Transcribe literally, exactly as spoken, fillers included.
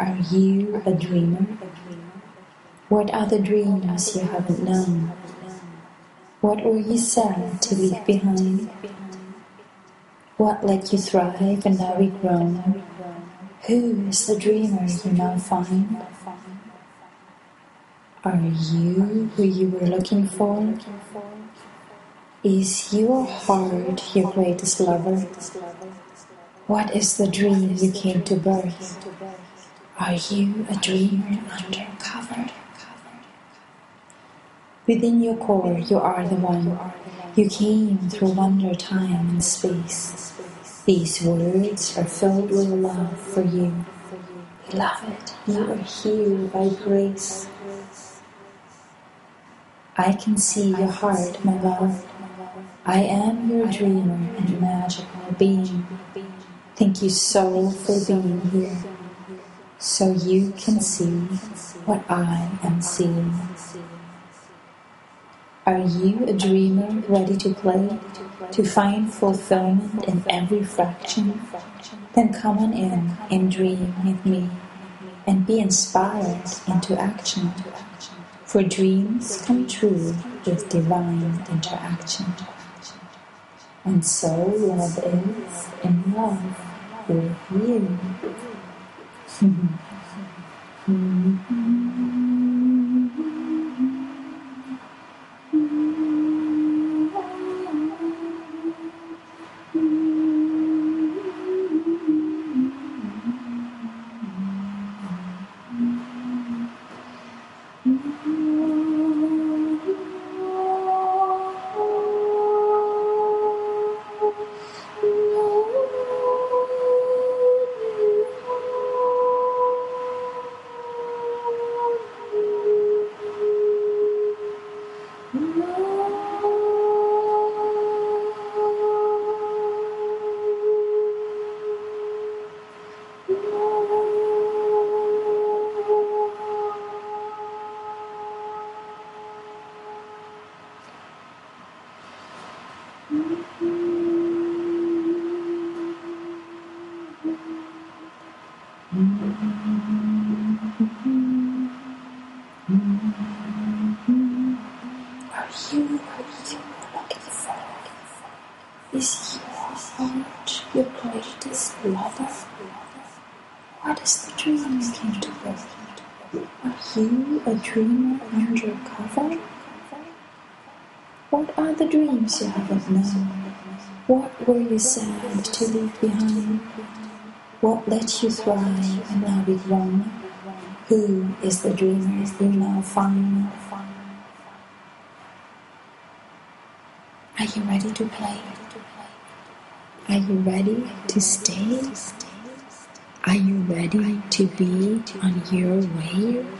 Are you a dreamer? What other dreams you haven't known? What were you sad to leave behind? What let you thrive and now be grown? Who is the dreamer you now find? Are you who you were looking for? Is your heart your greatest lover? What is the dream you came to birth? Are you a dreamer undercover? Within your core, you are the one. You came through wonder, time and space. These words are filled with love for you. Beloved, you are healed by grace. I can see your heart, my love. I am your dreamer and magical being. Thank you so for being here, so you can see what I am seeing. Are you a dreamer ready to play, to find fulfillment in every fraction? Then come on in and dream with me, and be inspired into action, for dreams come true with divine interaction. And so love is in love with you. Is your heart your greatest lover? What is the dream you came to birth? Are you a dreamer undercover? What are the dreams you haven't known? What were you sad to leave behind? What let you thrive and now be grown? Who is the dreamer you now find? Are you ready to play? Are you ready to stay? Are you ready to be on your way?